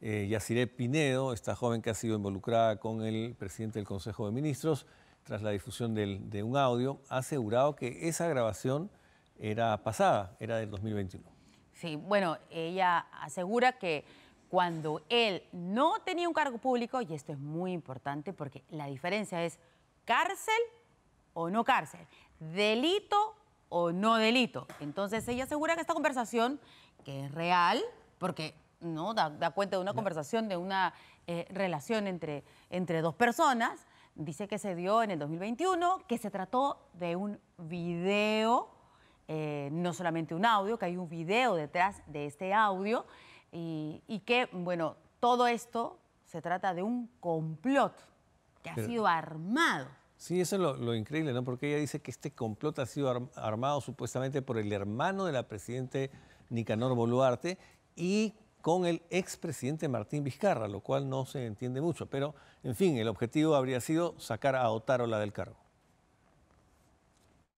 Yaziré Pinedo, esta joven que ha sido involucrada con el presidente del Consejo de Ministros, tras la difusión de un audio, ha asegurado que esa grabación era pasada, era del 2021. Sí, bueno, ella asegura que cuando él no tenía un cargo público, y esto es muy importante porque la diferencia es cárcel o no cárcel, delito o no delito. Entonces ella asegura que esta conversación, que es real, porque no da cuenta de una conversación, de una relación entre dos personas, dice que se dio en el 2021, que se trató de un video, no solamente un audio, que hay un video detrás de este audio, y que, bueno, todo esto se trata de un complot que ha sido armado. Sí, eso es lo increíble, ¿no? Porque ella dice que este complot ha sido armado supuestamente por el hermano de la presidenta Nicanor Boluarte y con el expresidente Martín Vizcarra, lo cual no se entiende mucho. Pero, en fin, el objetivo habría sido sacar a Otárola del cargo.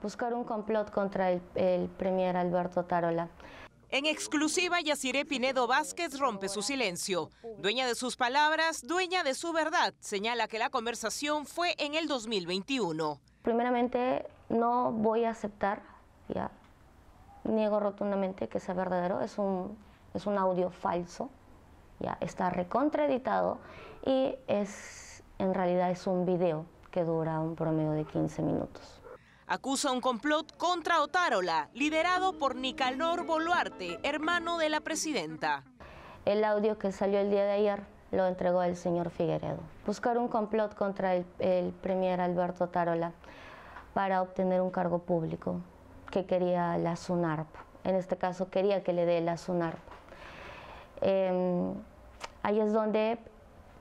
Buscar un complot contra el premier Alberto Otárola. En exclusiva, Yaziré Pinedo Vásquez rompe su silencio. Dueña de sus palabras, dueña de su verdad, señala que la conversación fue en el 2021. Primeramente, no voy a aceptar, ya niego rotundamente que sea verdadero, es un audio falso, ya está recontraeditado y en realidad es un video que dura un promedio de 15 minutos. Acusa un complot contra Otárola, liderado por Nicanor Boluarte, hermano de la presidenta. El audio que salió el día de ayer lo entregó el señor Figueredo. Buscar un complot contra el premier Alberto Otárola para obtener un cargo público que quería la SUNARP. En este caso quería que le dé la SUNARP. Ahí es donde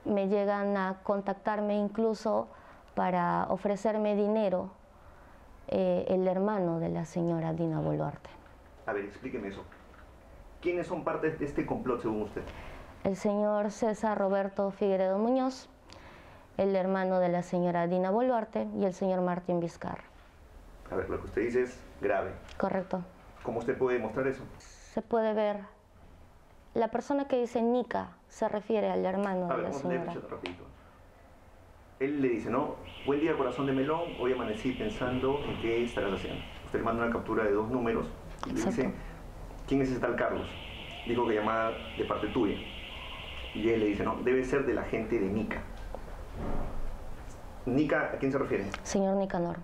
me llegan a contactarme incluso para ofrecerme dinero el hermano de la señora Dina Boluarte. A ver, explíqueme eso. ¿Quiénes son parte de este complot según usted? El señor César Roberto Figueredo Muñoz, el hermano de la señora Dina Boluarte y el señor Martín Vizcarra. A ver, lo que usted dice es grave. Correcto. ¿Cómo usted puede demostrar eso? Se puede ver. La persona que dice Nica se refiere al hermano de la señora. Él le dice, no, buen día corazón de melón, hoy amanecí pensando en qué estarás haciendo. Usted le manda una captura de dos números y le dice, ¿quién es ese tal Carlos? Dijo que llamaba de parte tuya. Y él le dice, no, debe ser de la gente de Nica. Nica, ¿a quién se refiere? Señor Nicanor.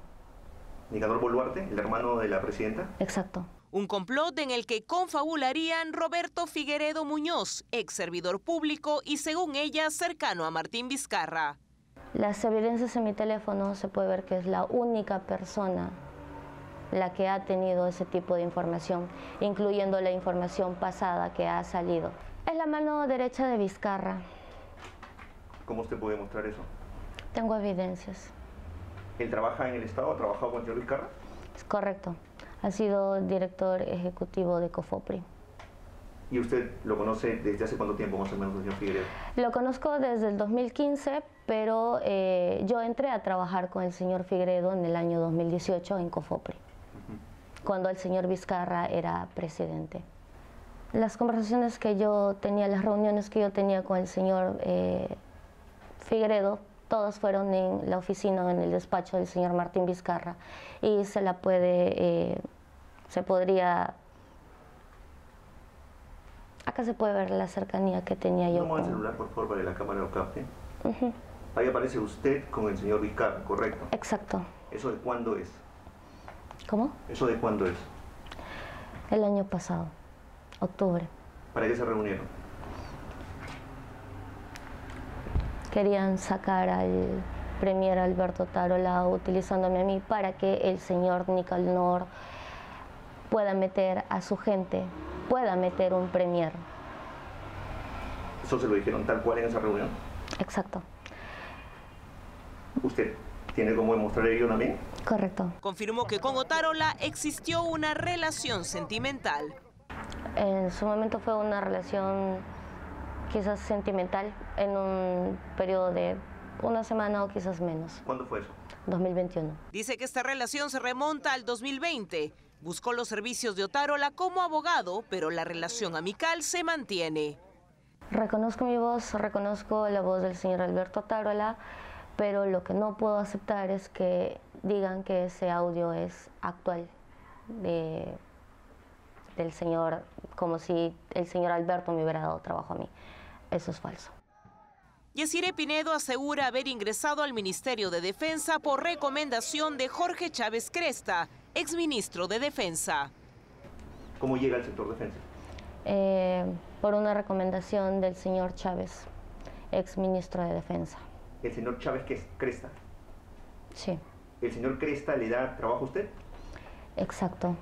Nicanor Boluarte, el hermano de la presidenta. Exacto. Un complot en el que confabularían Roberto Figueredo Muñoz, ex servidor público y según ella cercano a Martín Vizcarra. Las evidencias en mi teléfono se puede ver que es la única persona la que ha tenido ese tipo de información, incluyendo la información pasada que ha salido. Es la mano derecha de Vizcarra. ¿Cómo usted puede mostrar eso? Tengo evidencias. ¿Él trabaja en el Estado? ¿Ha trabajado con el señor Vizcarra? Es correcto. Ha sido director ejecutivo de COFOPRI. ¿Y usted lo conoce desde hace cuánto tiempo más o menos, señor Figueredo? Lo conozco desde el 2015, pero yo entré a trabajar con el señor Figueredo en el año 2018 en COFOPRI, cuando el señor Vizcarra era presidente. Las conversaciones que yo tenía, las reuniones que yo tenía con el señor Figueredo, todas fueron en la oficina, en el despacho del señor Martín Vizcarra, y acá se puede ver la cercanía que tenía yo. Toma el celular, por favor, para que la cámara lo capte. Ahí aparece usted con el señor Vizcarra, ¿correcto? Exacto. ¿Eso de cuándo es? ¿Cómo? ¿Eso de cuándo es? El año pasado, octubre. ¿Para qué se reunieron? Querían sacar al premier Alberto Otárola utilizándome a mí para que el señor Nicanor pueda meter a su gente, pueda meter un premier. ¿Eso se lo dijeron tal cual en esa reunión? Exacto. ¿Usted tiene cómo demostrar ello también? Correcto. Confirmó que con Otárola existió una relación sentimental. En su momento fue una relación quizás sentimental en un periodo de una semana o quizás menos. ¿Cuándo fue eso? 2021. Dice que esta relación se remonta al 2020. Buscó los servicios de Otárola como abogado, pero la relación amical se mantiene. Reconozco mi voz, reconozco la voz del señor Alberto Otárola, pero lo que no puedo aceptar es que digan que ese audio es actual del señor, como si el señor Alberto me hubiera dado trabajo a mí. Eso es falso. Yaziré Pinedo asegura haber ingresado al Ministerio de Defensa por recomendación de Jorge Chávez Cresta, exministro de Defensa. ¿Cómo llega al sector defensa? Por una recomendación del señor Chávez, exministro de Defensa. ¿El señor Chávez Cresta? Sí. ¿El señor Cresta le da trabajo a usted? Exacto.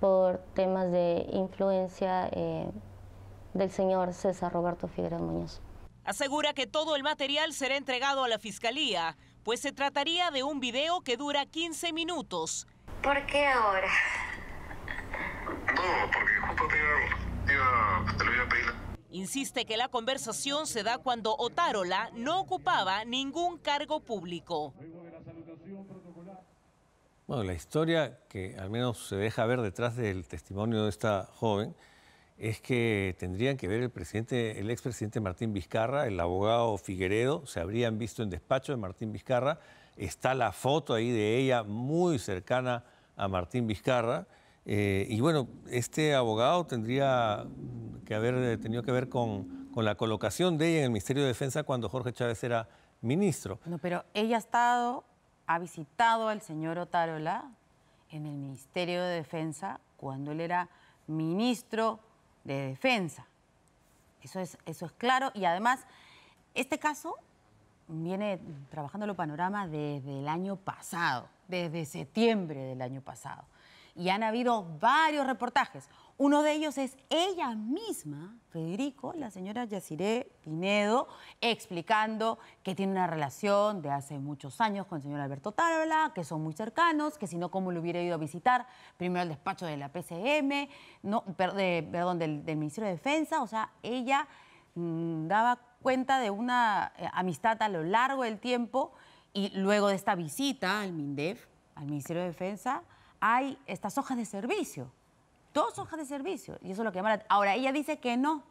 Por temas de influencia del señor César Roberto Figueredo Muñoz. Asegura que todo el material será entregado a la Fiscalía, pues se trataría de un video que dura 15 minutos. ¿Por qué ahora? No, porque justo te lo iba a pedir. Insiste que la conversación se da cuando Otárola no ocupaba ningún cargo público. Bueno, la historia que al menos se deja ver detrás del testimonio de esta joven es que tendrían que ver el expresidente Martín Vizcarra, el abogado Figueredo, se habrían visto en despacho de Martín Vizcarra. Está la foto ahí de ella muy cercana a Martín Vizcarra. Y bueno, este abogado tendría que haber tenido que ver con la colocación de ella en el Ministerio de Defensa cuando Jorge Chávez era ministro. No, pero ella ha visitado al señor Otárola en el Ministerio de Defensa cuando él era ministro de Defensa. Eso es claro. Y además, este caso viene trabajándolo Panorama desde el año pasado, desde septiembre del año pasado. Y han habido varios reportajes. Uno de ellos es ella misma, Federico, la señora Yaziré Pinedo, explicando que tiene una relación de hace muchos años con el señor Alberto Otárola, que son muy cercanos, que si no, ¿cómo lo hubiera ido a visitar? Primero el despacho de la PCM, no, perdón, del Ministerio de Defensa. O sea, ella daba cuenta de una amistad a lo largo del tiempo, y luego de esta visita al MINDEF, al Ministerio de Defensa, hay estas hojas de servicio. Dos hojas de servicio, y eso es lo que llaman. Ahora, ella dice que no,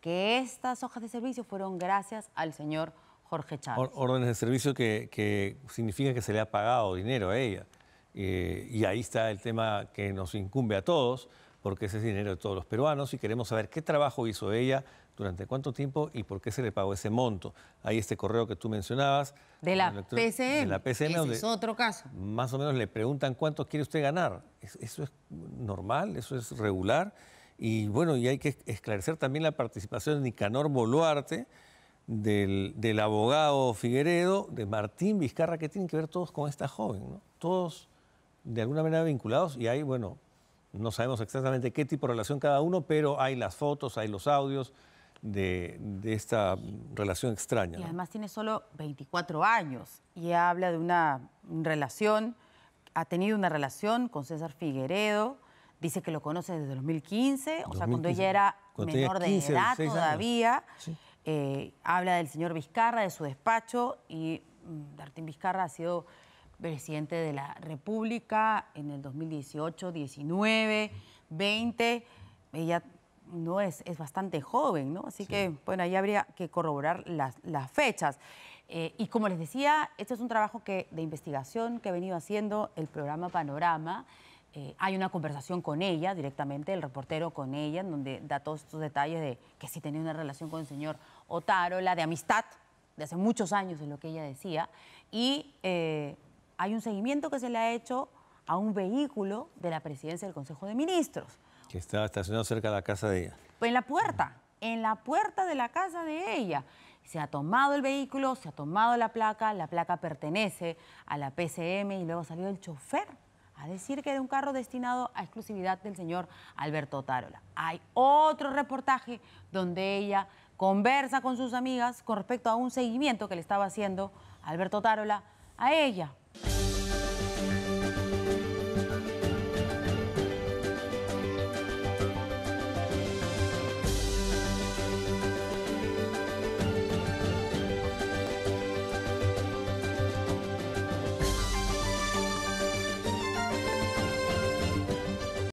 que estas hojas de servicio fueron gracias al señor Jorge Chávez. Órdenes de servicio que significa que se le ha pagado dinero a ella. Y ahí está el tema que nos incumbe a todos, porque ese es dinero de todos los peruanos, y queremos saber qué trabajo hizo ella, durante cuánto tiempo y por qué se le pagó ese monto. Hay este correo que tú mencionabas. De la PCM. De la PCM. Ese es otro caso. Más o menos le preguntan cuánto quiere usted ganar. Eso es normal, eso es regular. Y bueno, y hay que esclarecer también la participación de Nicanor Boluarte, del abogado Figueredo, de Martín Vizcarra, que tienen que ver todos con esta joven, ¿no? Todos de alguna manera vinculados, y hay, bueno, no sabemos exactamente qué tipo de relación cada uno, pero hay las fotos, hay los audios de esta relación extraña, ¿no? Y además tiene solo 24 años y habla de una relación, ha tenido una relación con César Figueredo, dice que lo conoce desde 2015, o sea, cuando ella era menor de edad todavía, sí. Habla del señor Vizcarra, de su despacho, y Martín Vizcarra ha sido presidente de la República en el 2018, 19, 20, ella no es bastante joven, ¿no? Así que, bueno, ahí habría que corroborar las fechas. Y como les decía, este es un trabajo de investigación que ha venido haciendo el programa Panorama. Hay una conversación con ella directamente, el reportero con ella, en donde da todos estos detalles de que sí tenía una relación con el señor Otárola, de amistad, de hace muchos años, es lo que ella decía. Y hay un seguimiento que se le ha hecho a un vehículo de la presidencia del Consejo de Ministros, que estaba estacionado cerca de la casa de ella. Pues en la puerta de la casa de ella. Se ha tomado el vehículo, se ha tomado la placa pertenece a la PCM, y luego salió el chofer a decir que era un carro destinado a exclusividad del señor Alberto Otárola. Hay otro reportaje donde ella conversa con sus amigas con respecto a un seguimiento que le estaba haciendo Alberto Otárola a ella.